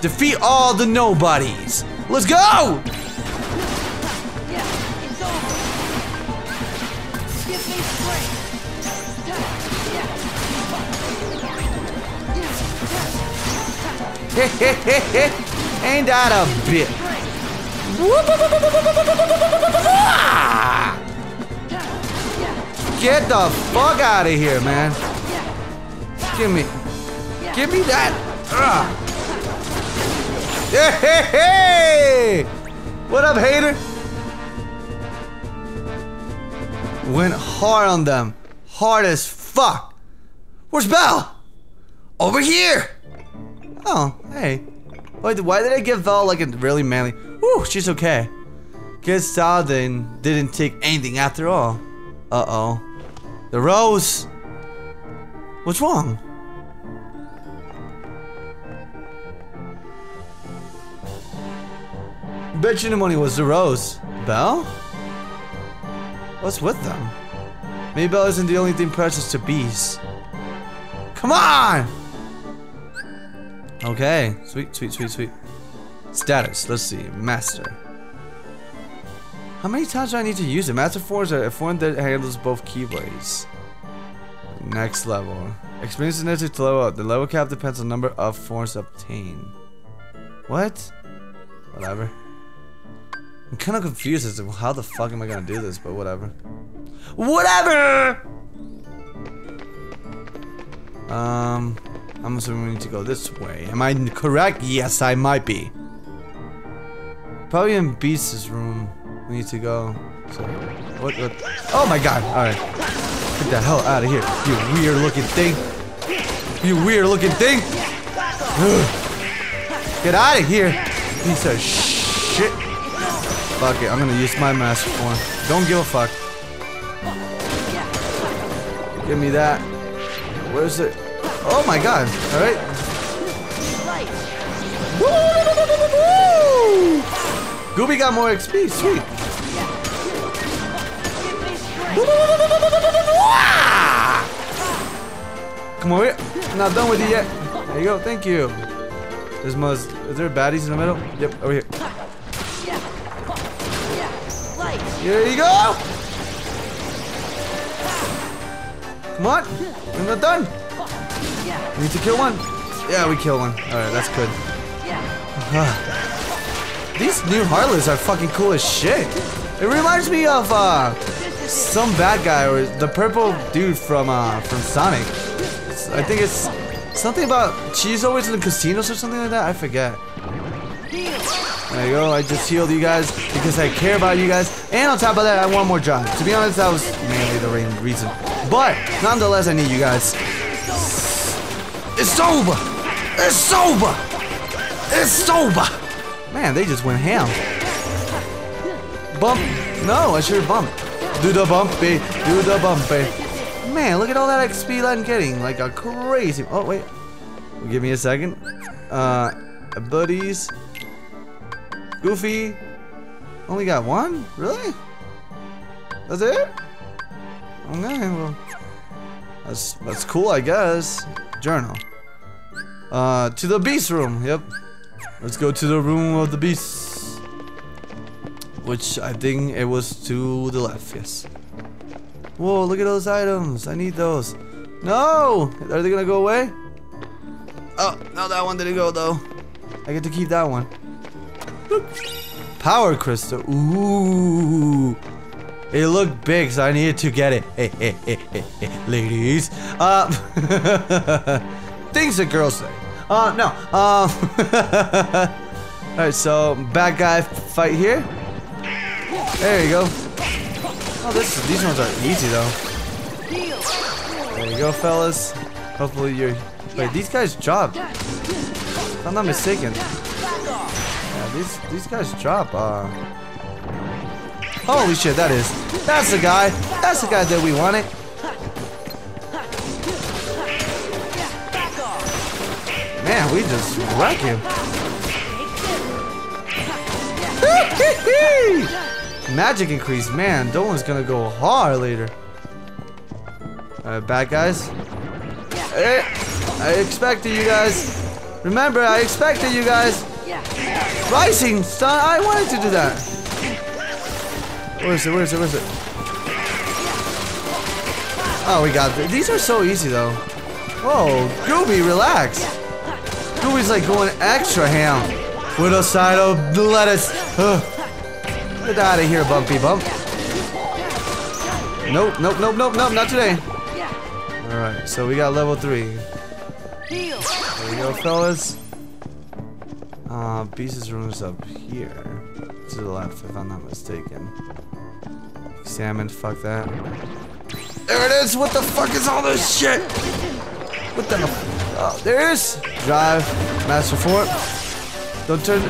Defeat all the nobodies. Let's go! Ain't that a bit? Get the fuck out of here, man. Give me that. Hey! What up, hater? Went hard on them. Hard as fuck. Where's Belle? Over here! Oh, hey. Why did I give Belle like a really manly... Woo, she's okay. Guess Xaldin didn't take anything after all. Uh-oh. The rose! What's wrong? Bet you the money was the rose. Belle? What's with them? Maybe Belle isn't the only thing precious to Beast. Come on! Okay, sweet. Status, let's see, master. How many times do I need to use it? Master 4 is a form that handles both keyblades. Next level. Experience is necessary to level up. The level cap depends on the number of forms obtained. What? Whatever. I'm kind of confused as to how the fuck am I gonna do this, but whatever. Whatever! I'm assuming we need to go this way. Am I correct? Yes, I might be. Probably in Beast's room. We need to go. So, what? Oh my god! Alright. Get the hell out of here, you weird looking thing! You weird looking thing! Ugh. Get out of here! Piece of shit! Fuck it, I'm gonna use my master form. Don't give a fuck. Give me that. Where's it? Oh my god, alright. Gooby got more XP, sweet. Come over here. I'm not done with you yet. There you go, thank you. There's most. Is there baddies in the middle? Yep, over here. Here you go! Come on! I'm not done! We need to kill one. Yeah, we kill one. Alright, that's good. These new Heartless are fucking cool as shit. It reminds me of some bad guy or the purple dude from Sonic. I think it's something about she's always in the casinos or something like that. I forget. There you go. I just healed you guys because I care about you guys. And on top of that, I want more job. To be honest, that was mainly the main reason. But nonetheless, I need you guys. It's over! It's over! It's over! Man, they just went ham. Bump. No, I should bump. Do the bumpy. Do the bumpy. Man, look at all that XP I'm getting. Like a crazy... Oh, wait. Give me a second. Buddies. Goofy. Only got one? Really? That's it? Okay, well... That's cool, I guess. Journal. To the beast room. Yep. Let's go to the room of the beast. Which I think it was to the left. Yes. Whoa! Look at those items. I need those. No! Are they gonna go away? Oh no! That one didn't go though. I get to keep that one. Power crystal. Ooh. It looked big, so I needed to get it. Hey, ladies. Things that girls say. No. Alright, so bad guy fight here. There you go. Oh, these ones are easy, though. There you go, fellas. Hopefully you're... Wait, these guys drop. If I'm not mistaken. Yeah, these guys drop, Holy shit, that is. That's the guy. That's the guy that we wanted. Man, we just wreck him. Magic increase, man. Dolan's gonna go hard later. Alright, bad guys. I expected you guys. Remember, I expected you guys rising star. I wanted to do that. Where is it? Where is it? Where is it? Oh, we got it. These are so easy though. Whoa, Gooby, relax. Gooby's like going extra ham with a side of lettuce. Get out of here, Bumpy Bump. Nope, nope, nope, nope, nope, not today. Alright, so we got level 3. There we go, fellas. Beast's room is up here. To the left, if I'm not mistaken. Examine, fuck that. There it is! What the fuck is all this shit? What the... Oh, there it is! Drive, Master Fort. Don't turn...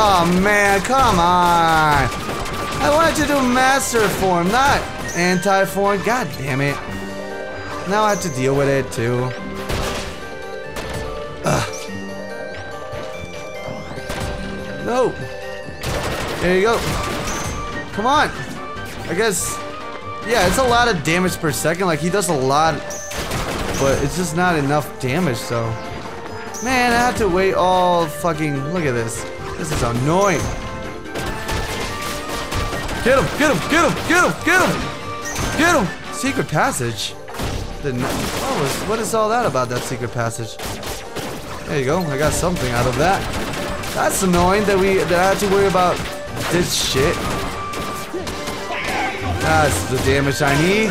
Oh man, come on! I wanted to do Master Form, not Anti-Form. God damn it. Now I have to deal with it too. Ugh. No. There you go. Come on. I guess. Yeah, it's a lot of damage per second. Like he does a lot, but it's just not enough damage. So, man, I have to wait all fucking. Look at this. This is annoying. Get him! Get him! Get him! Get him! Get him! Get him! Secret passage. What is all that about, that secret passage? There you go, I got something out of that. That's annoying that I had to worry about this shit. That's the damage I need.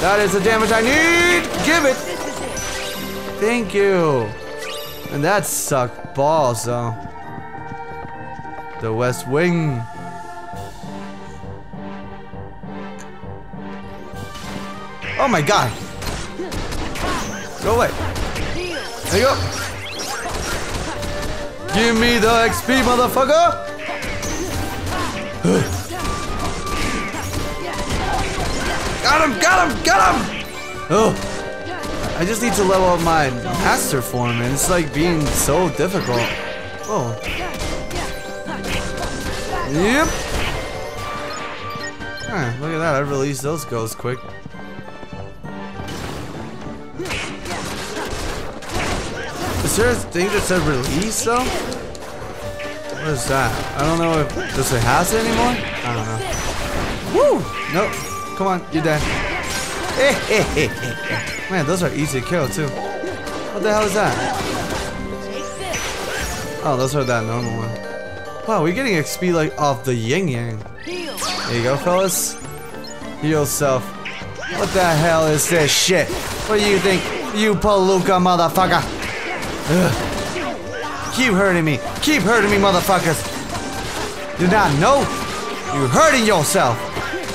That is the damage I need! Give it! Thank you! And that sucked balls, though. The West Wing. Oh my god! Go away. There you go. Give me the XP, motherfucker. Got him, got him, got him. Oh, I just need to level up my master form, and it's like being so difficult. Oh. Yep. Alright, look at that. I released those ghosts quick. Is there a thing that said release though? What is that? I don't know if does it has it anymore? I don't know. Woo! Nope. Come on, you're dead. Man, those are easy to kill too. What the hell is that? Oh, those are that normal one. Wow, we're getting XP like off the yin yang. There you go, fellas. Heal yourself. What the hell is this shit? What do you think? You palooka motherfucker! Ugh. Keep hurting me, motherfuckers. Do not know you're hurting yourself,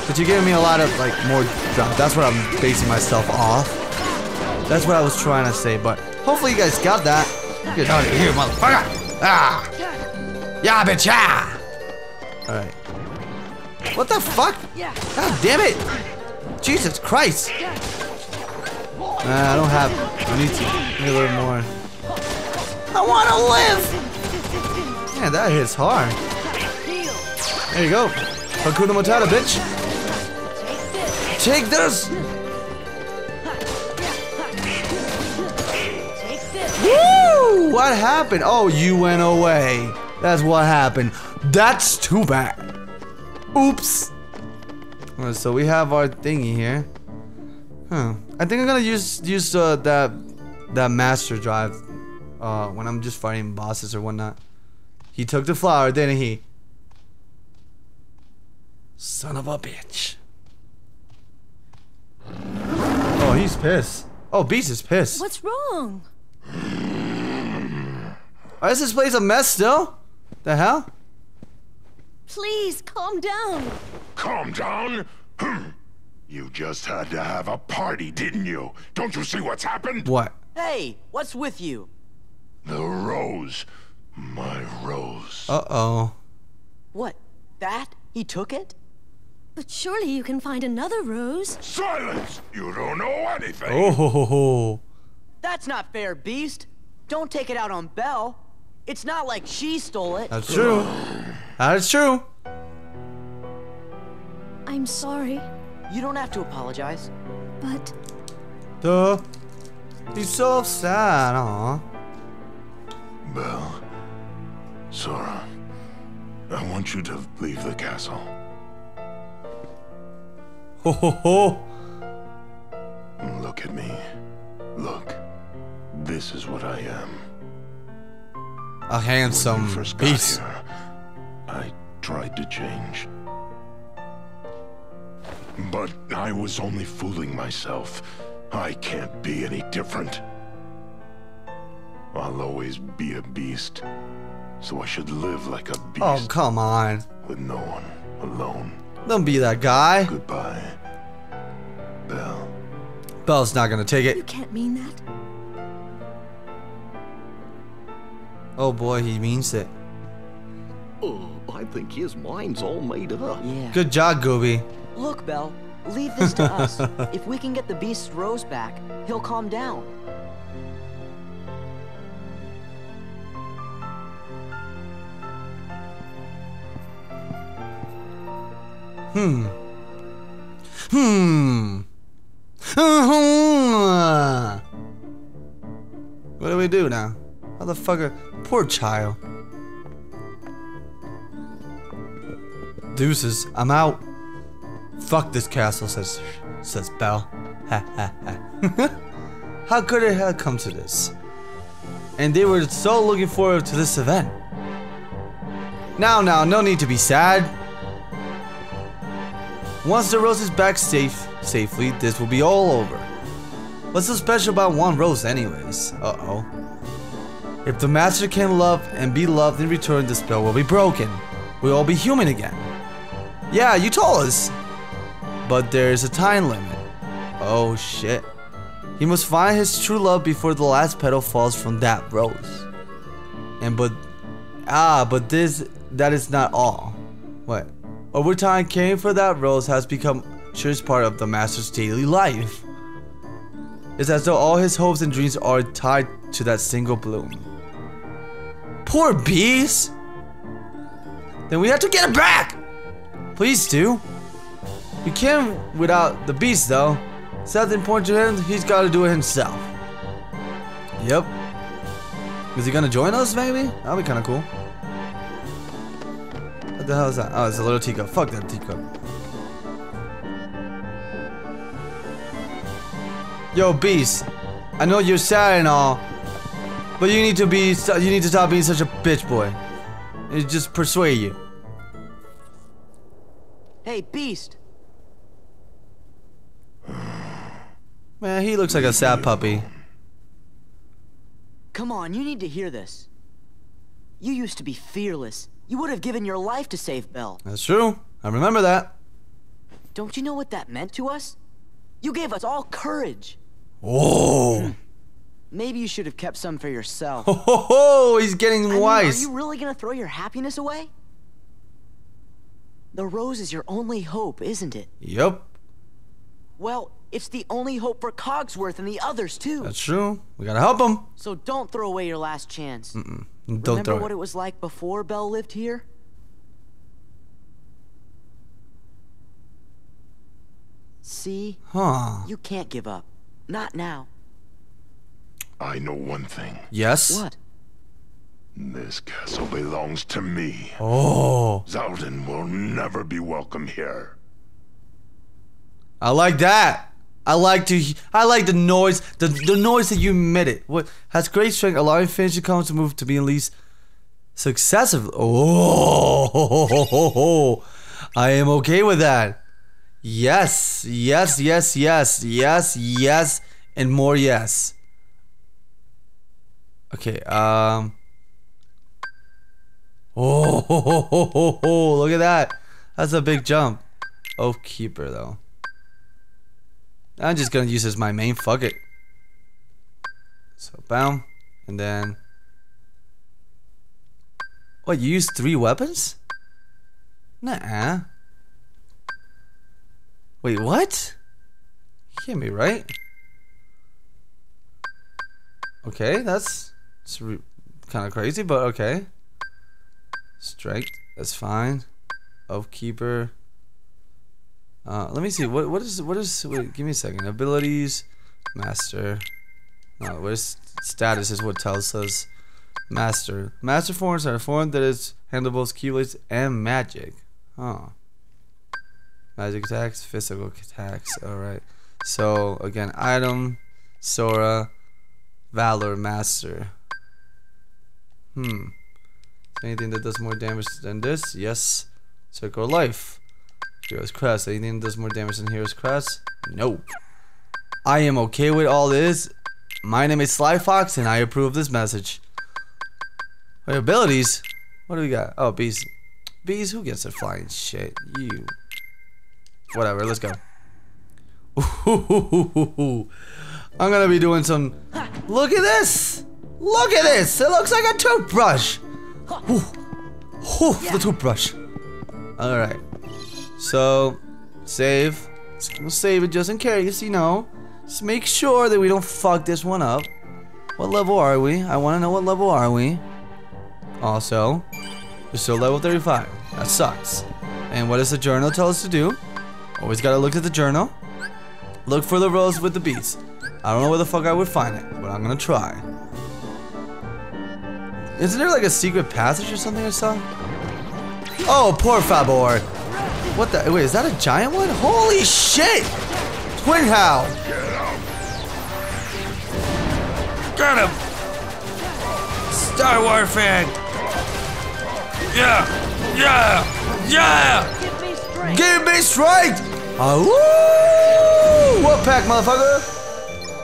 but you're giving me a lot of like more drop. That's what I'm basing myself off. That's what I was trying to say, but hopefully you guys got that. Get out of here, motherfucker! Ah, yeah, bitch, yeah. All right. What the fuck? God damn it! Jesus Christ! I don't have. I need to need a little more. I want to live! Man, that hits hard. There you go. Hakuna Matata, bitch. Take this! Woo! What happened? Oh, you went away. That's what happened. That's too bad. Oops. Right, so we have our thingy here. Huh. I think I'm gonna use that master drive. When I'm just fighting bosses or whatnot. He took the flower, didn't he? Son of a bitch. Oh, he's pissed. Oh, Beast is pissed. What's wrong? Why is this place a mess still? The hell? Please, calm down. Calm down? You just had to have a party, didn't you? Don't you see what's happened? What? Hey, what's with you? The rose. My rose. Uh-oh. What? That? He took it? But surely you can find another rose. Silence! You don't know anything. Oh, ho, ho, ho. That's not fair, Beast. Don't take it out on Belle. It's not like she stole it. That's true. That is true. I'm sorry. You don't have to apologize. But... Duh. He's so sad, aw. Belle, Sora, I want you to leave the castle. Ho ho ho! Look at me. Look. This is what I am. A handsome beast. I tried to change. But I was only fooling myself. I can't be any different. I'll always be a beast. So I should live like a beast. Oh, come on. With no one. Alone. Don't be that guy. Goodbye, Belle. Belle's not gonna take it. You can't mean that. Oh boy, he means it. Oh, I think his mind's all made up. Yeah. Good job, Gooby. Look, Belle, leave this to us. If we can get the beast's rose back, he'll calm down. What do we do now? Motherfucker, poor child. Deuces, I'm out. Fuck this castle, says Belle. Ha ha ha. How could it have come to this? And they were so looking forward to this event. Now, no need to be sad. Once the rose is back safely, this will be all over. What's so special about one rose anyways? Uh-oh. If the master can love and be loved in return, the spell will be broken. We'll all be human again. Yeah, you told us. But there is a time limit. Oh shit. He must find his true love before the last petal falls from that rose. But that is not all. What? Over time, caring for that rose has become a serious part of the master's daily life. It's as though all his hopes and dreams are tied to that single bloom. Poor beast! Then we have to get it back! Please do. We can't without the beast though. It's nothing important to him, he's gotta do it himself. Yep. Is he gonna join us maybe? That'll be kinda cool. What the hell is that? Oh, it's a little Tico. Fuck that Tico. Yo, Beast. I know you're sad and all, but you need to stop being such a bitch boy. It just persuade you. Hey, Beast. Man, he looks like a sad puppy. Come on, you need to hear this. You used to be fearless. You would have given your life to save Belle. That's true. I remember that. Don't you know what that meant to us? You gave us all courage. Whoa. Maybe you should have kept some for yourself. Oh, he's getting wise. Are you really gonna throw your happiness away? The rose is your only hope, isn't it? Yep. Well, it's the only hope for Cogsworth and the others too. That's true. We gotta help them. So don't throw away your last chance. Remember what it was like before Belle lived here? See? Huh. You can't give up. Not now. I know one thing. Yes? What? This castle belongs to me. Oh. Xaldin will never be welcome here. I like that. I like the noise. The noise that you emitted. What has great strength, allowing finishing combos to move to be unleashed successively. Oh, I am okay with that. Yes, yes, yes, yes, yes, yes, and more yes. Okay, oh, look at that. That's a big jump. Oathkeeper, though. I'm just gonna use this as my main, fuck it. So, bam, and then... What, you used 3 weapons? Nah. Wait, what? You can't be right. Okay, that's kind of crazy, but okay. Strike, that's fine. Oathkeeper. Let me see. What is? Wait, give me a second. Abilities, master. No, where's status is what tells us Master. Master forms are a form that is handleable as keyblades and magic. Huh. Magic attacks, physical attacks. Alright. So, again, item, Sora, Valor, Master. Hmm. Anything that does more damage than this? Yes. Circle Life. Hero's Crest. Anything that does more damage than Hero's Crest? No. I am okay with all this. My name is Sly Fox and I approve this message. Our abilities? What do we got? Oh, Beast. Beast? Who gets a flying shit? You. Whatever, let's go. Ooh. I'm gonna be doing some... Look at this! Look at this! It looks like a toothbrush! Ooh. Ooh, the toothbrush. Alright. So, save. We'll save it just in case, you know. Just make sure that we don't fuck this one up. What level are we? I want to know what level are we. Also, we're still level 35. That sucks. And what does the journal tell us to do? Always gotta look at the journal. Look for the rose with the beast. I don't know where the fuck I would find it, but I'm gonna try. Isn't there like a secret passage or something I saw? Oh, por favor! What the? Wait, is that a giant one? Holy shit! Twin Howl! Get him! Star Wars fan! Yeah! Yeah! Yeah! Give me strength! Oh! What pack, motherfucker?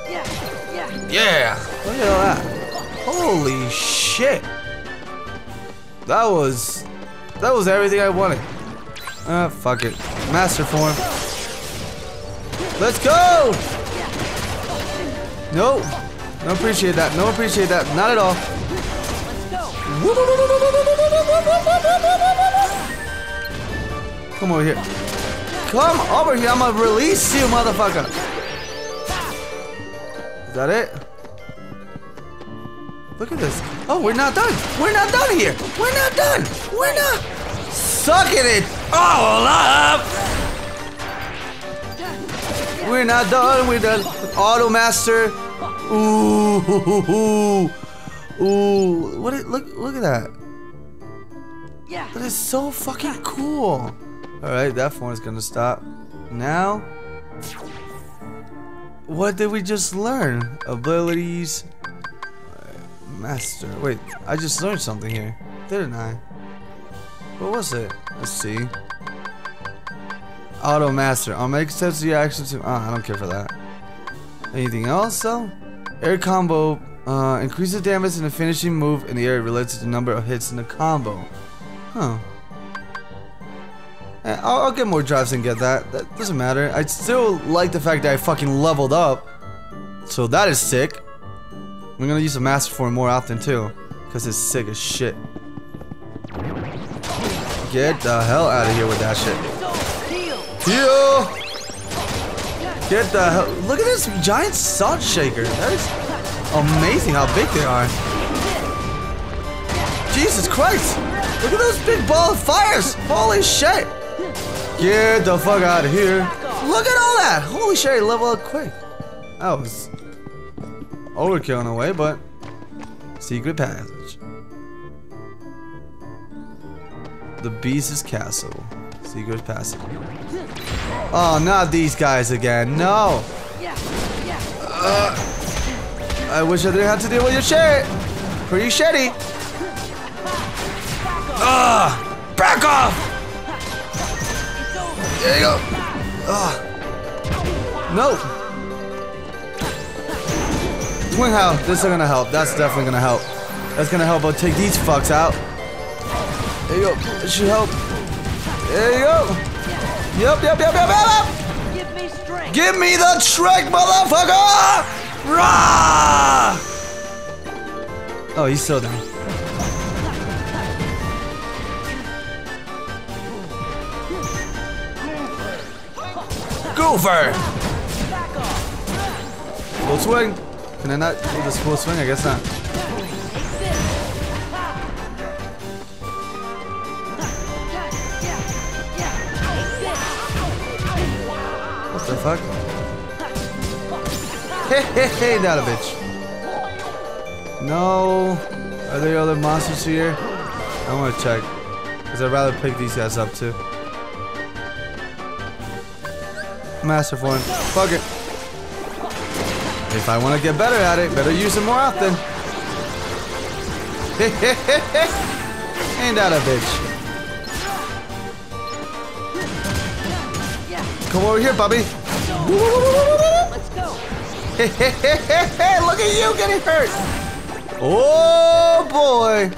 Yeah! Yeah! Look at all that! Holy shit! That was everything I wanted. Ah, fuck it. Master form. Let's go! No. No appreciate that. No appreciate that. Not at all. Come over here. Come over here. I'm gonna release you, motherfucker. Is that it? Look at this. Oh, we're not done. We're not done here. We're not done. We're not. Sucking it all up. We're not done. We're done. Auto Master. Ooh. Ooh. What? Look at that. Yeah. That is so fucking cool. All right, that form is gonna stop. Now, what did we just learn? Abilities. Master. Wait, I just learned something here, didn't I? What was it? Let's see. Auto Master. I'll make sense of your actions. I don't care for that. Anything else though? Air combo. Increase the damage in the finishing move in the air related to the number of hits in the combo. Huh. I'll get more drives and get that. That doesn't matter. I still like the fact that I fucking leveled up. So that is sick. I'm gonna use the master form more often too, cause it's sick as shit. Get the hell out of here with that shit. Heal! Get the hell! Look at this giant salt shaker. That is amazing how big they are. Jesus Christ! Look at those big ball of fires! Holy shit! Get the fuck out of here! Look at all that! Holy shit! Level up quick. That was overkill in a way, but secret passage. The Beast's castle. Secret passage. Oh, not these guys again. No. I wish I didn't have to deal with your shit. Pretty shitty. Back off. There you go. No. Twin Howl, this is gonna help. That's definitely gonna help. That's gonna help. I'll take these fucks out. There you go. It should help. There you go. Yup, yup, yup, yup, yup. Give me strength. Give me the trick, motherfucker! Rah! Oh, he's still down. Goofer. Full swing. Can I not do this full swing? I guess not. What the fuck? Hey, hey, hey, that a bitch. No. Are there other monsters here? I want to check, because I'd rather pick these guys up too. Massive one. Fuck it. If I want to get better at it, better use it more often. Ain't that a bitch. Come over here, Bubby. Let's go. Look at you getting hurt. Oh boy.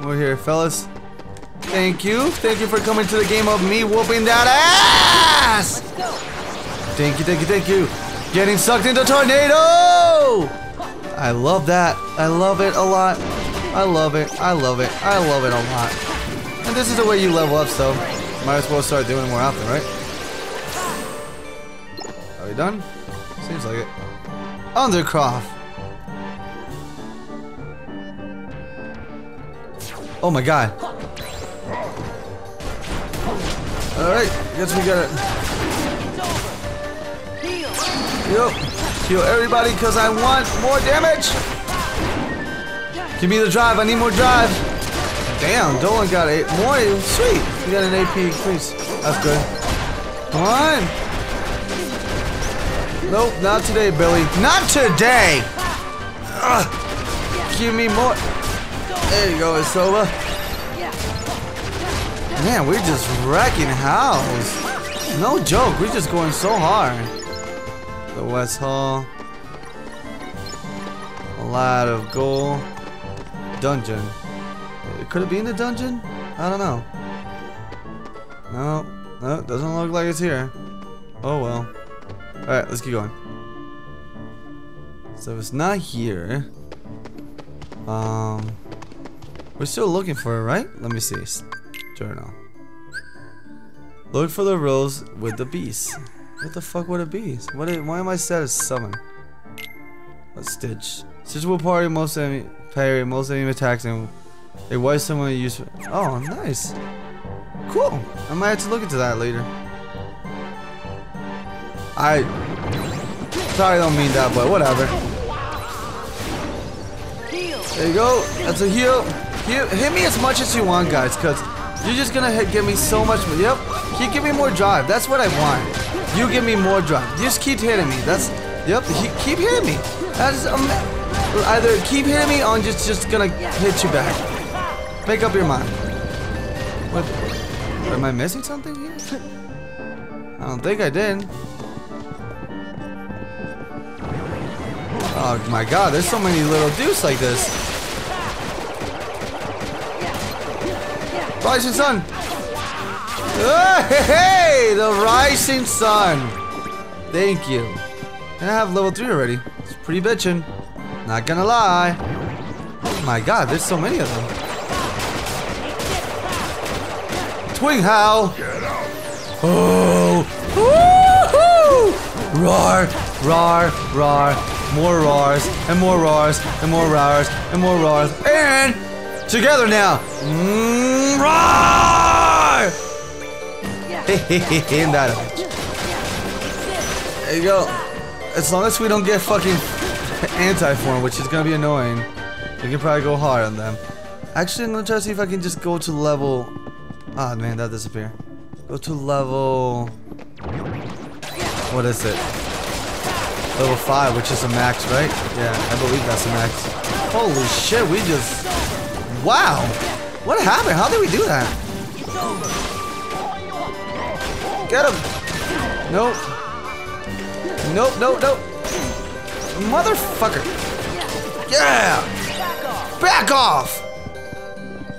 Over here, fellas. Thank you. Thank you for coming to the game of me whooping that ass! Let's go. Thank you, thank you, thank you. Getting sucked into tornado! I love that. I love it a lot. I love it. I love it. I love it a lot. And this is the way you level up, so might as well start doing it more often, right? Are we done? Seems like it. Undercroft! Oh my god. Alright, guess we got it. Yup. Heal everybody because I want more damage. Give me the drive, I need more drive. Damn, Dolan got 8 more. Sweet. We got an AP increase. That's good. Come on. Nope, not today, Billy. Not today! Ugh. Give me more. There you go, it's over. Man, we're just wrecking house. No joke, we're just going so hard. The West Hall. A lot of gold. Dungeon. Could it be in the dungeon? I don't know. No, no, it doesn't look like it's here. Oh well. Alright, let's keep going. So it's not here. We're still looking for it, right? Let me see. Journal. Look for the rose with the beast. What the fuck with a beast? Why am I set as summon? Let's Stitch. Stitch will parry most enemy attacks and it wipes someone useful. Oh, nice. Cool. I might have to look into that later. I sorry, I don't mean that, but whatever. There you go. That's a heal. Hit me as much as you want, guys, cause you're just gonna give me so much. Yep, keep giving me more drive. That's what I want. You give me more drive. You just keep hitting me. That's yep. Keep hitting me. That's either keep hitting me or I'm just gonna hit you back. Make up your mind. What? Am I missing something here? I don't think I did. Oh my God! There's so many little dudes like this. Rising sun! Hey, the rising sun! Thank you. And I have level 3 already. It's pretty bitchin'. Not gonna lie. Oh my god, there's so many of them. Twing howl! Oh! Woohoo! Roar! Roar! Roar! More roars! And more roars! And more roars! And more roars! And together now! Roar! Ain't that a bitch. There you go. As long as we don't get fucking anti-form, which is gonna be annoying, we can probably go hard on them. Actually, I'm gonna try to see if I can just go to level... Ah, man, that disappeared. Go to level... What is it? Level 5, which is a max, right? Yeah, I believe that's a max. Holy shit, we just... Wow! What happened? How did we do that? Get him! Nope. Nope, nope, nope. Motherfucker. Yeah! Back off!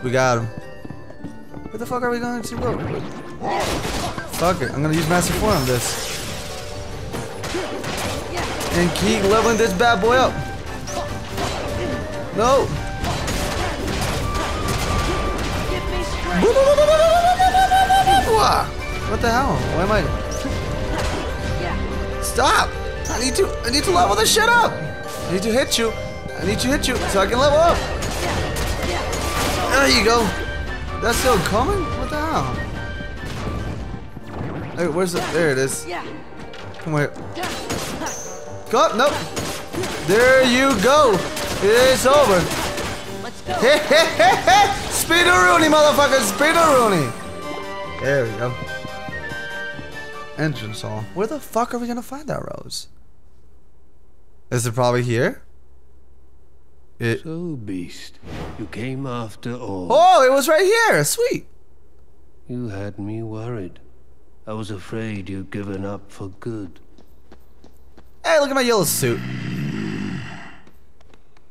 We got him. Where the fuck are we going to go? Fuck it. I'm gonna use Master Form on this. And keep leveling this bad boy up. No! What the hell? Why am I... Stop! I need to level this shit up! I need to hit you! I need to hit you so I can level up! There you go! That's still coming? What the hell? Hey, where's the... There it is. Come here. Go up! Nope! There you go! It's over! Speedaroony, motherfucker! Speedaroony! There we go. Entrance hall. Where the fuck are we gonna find that rose? Is it probably here? It... So, Beast, you came after all. Oh, it was right here! Sweet! You had me worried. I was afraid you'd given up for good. Hey, look at my yellow suit.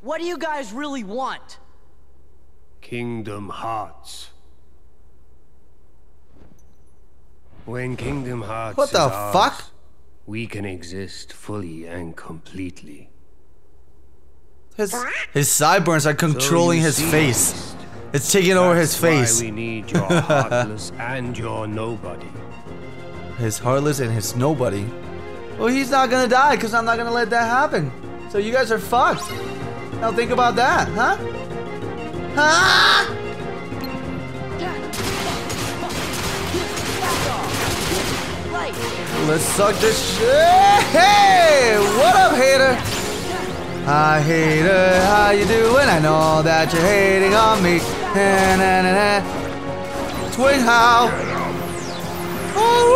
What do you guys really want? Kingdom Hearts. When Kingdom Hearts is ours, we can exist fully and completely. His sideburns are controlling his face. It's taking over his face. That's why we need your heartless and your nobody. His heartless and his nobody. Well, he's not gonna die because I'm not gonna let that happen. So you guys are fucked. Now think about that, huh? Huh? Let's suck this shit. Hey, what up, hater? I hate her, how you doing? I know that you're hating on me. Na, na, na, na. Twin how? Oh,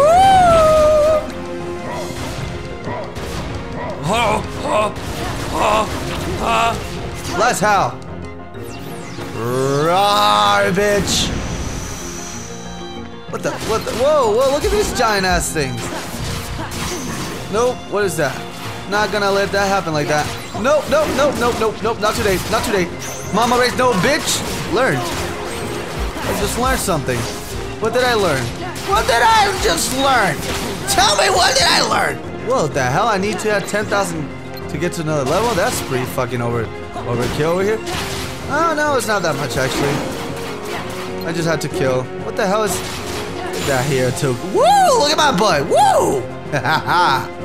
let's howl. Rawr, bitch. What the, whoa, look at these giant ass things. Nope, what is that? Not gonna let that happen like that. Nope, not today, not today. Mama raised no bitch. Learned. I just learned something. What did I learn? What did I just learn? Tell me, what did I learn? What the hell, I need to have 10,000 to get to another level? That's pretty fucking overkill over here. Oh no, it's not that much actually. I just had to kill. What the hell is... That here too. Woo! Look at my butt. Woo! Ha ha!